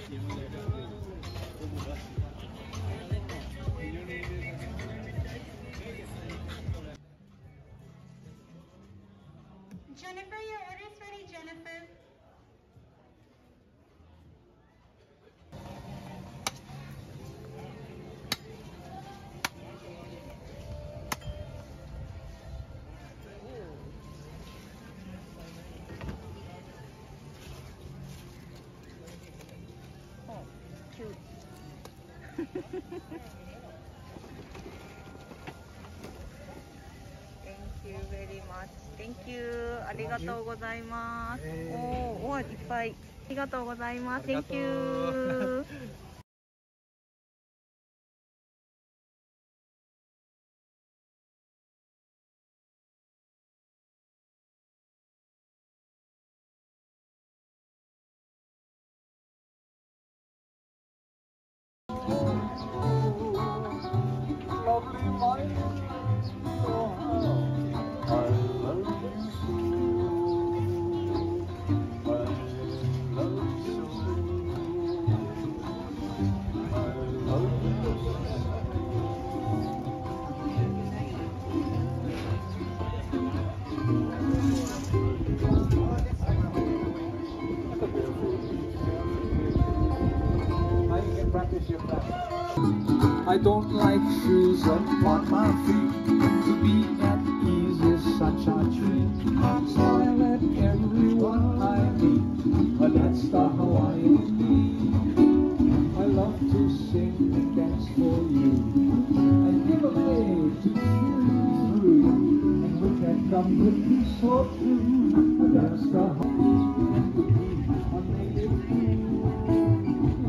Jennifer, your order's ready, Jennifer. Thank you very much. Thank you. ありがとうございます。おお、いっぱい。ありがとうございます。Thank you。I don't like shoes upon my feet. To be at ease is such a treat. Smile at everyone I meet, but that's the Hawaiian me. I love to sing and dance for you. I give away to cheer through, and we can come with me so true. But that's the Hawaiian me. You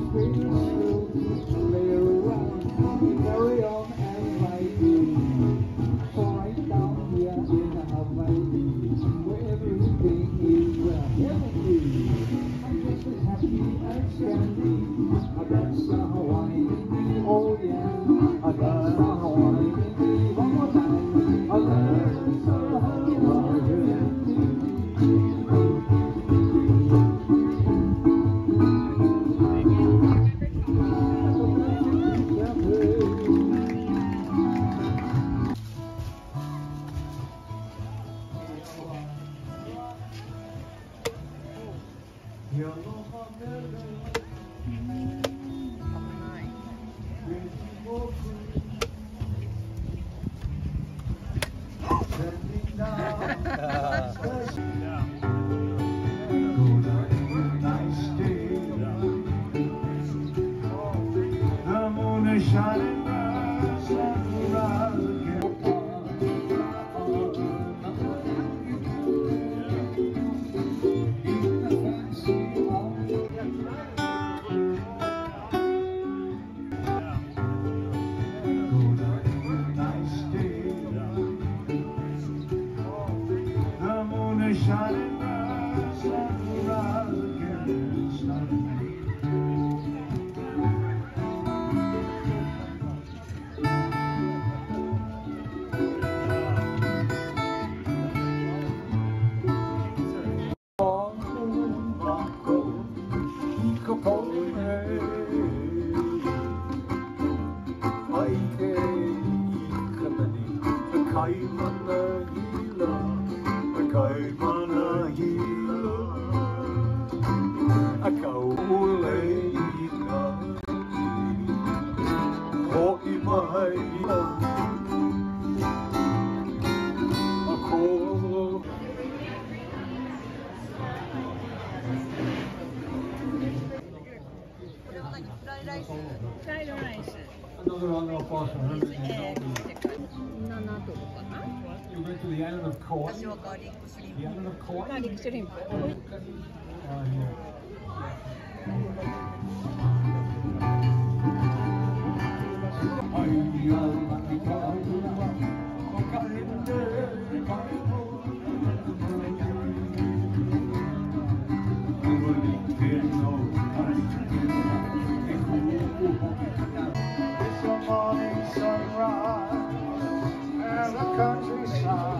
went to the island of Kauai. The island of Kauai. Garlic shrimp. Countryside.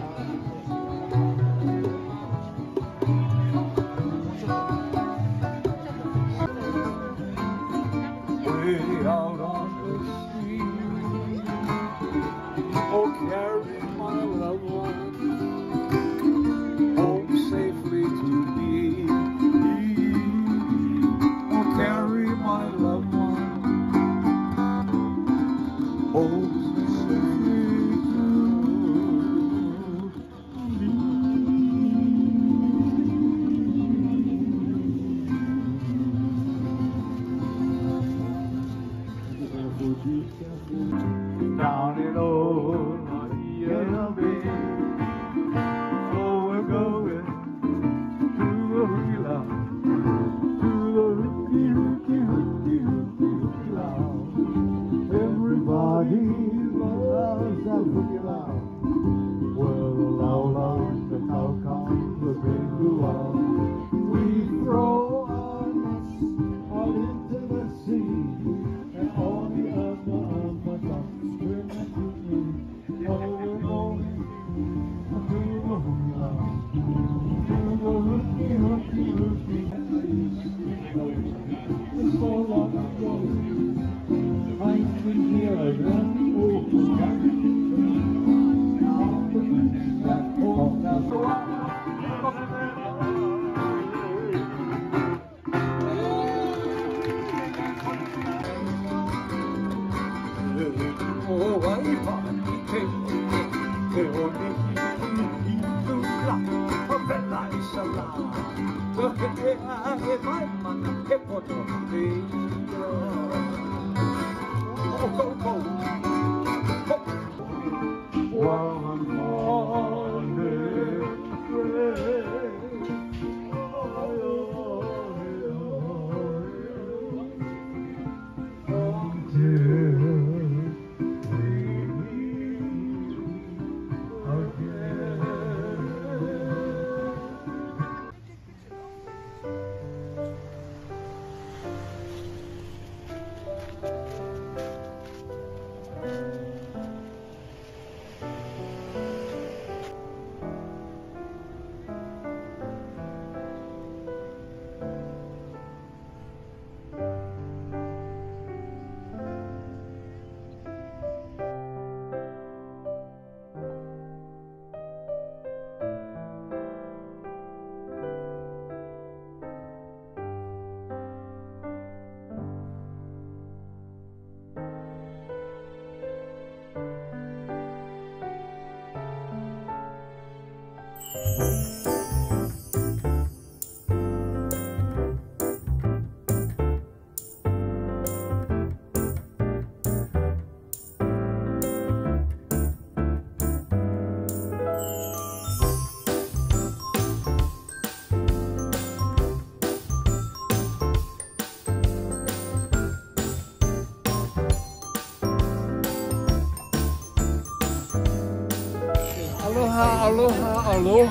Aloha, aloha,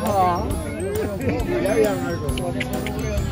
aloha.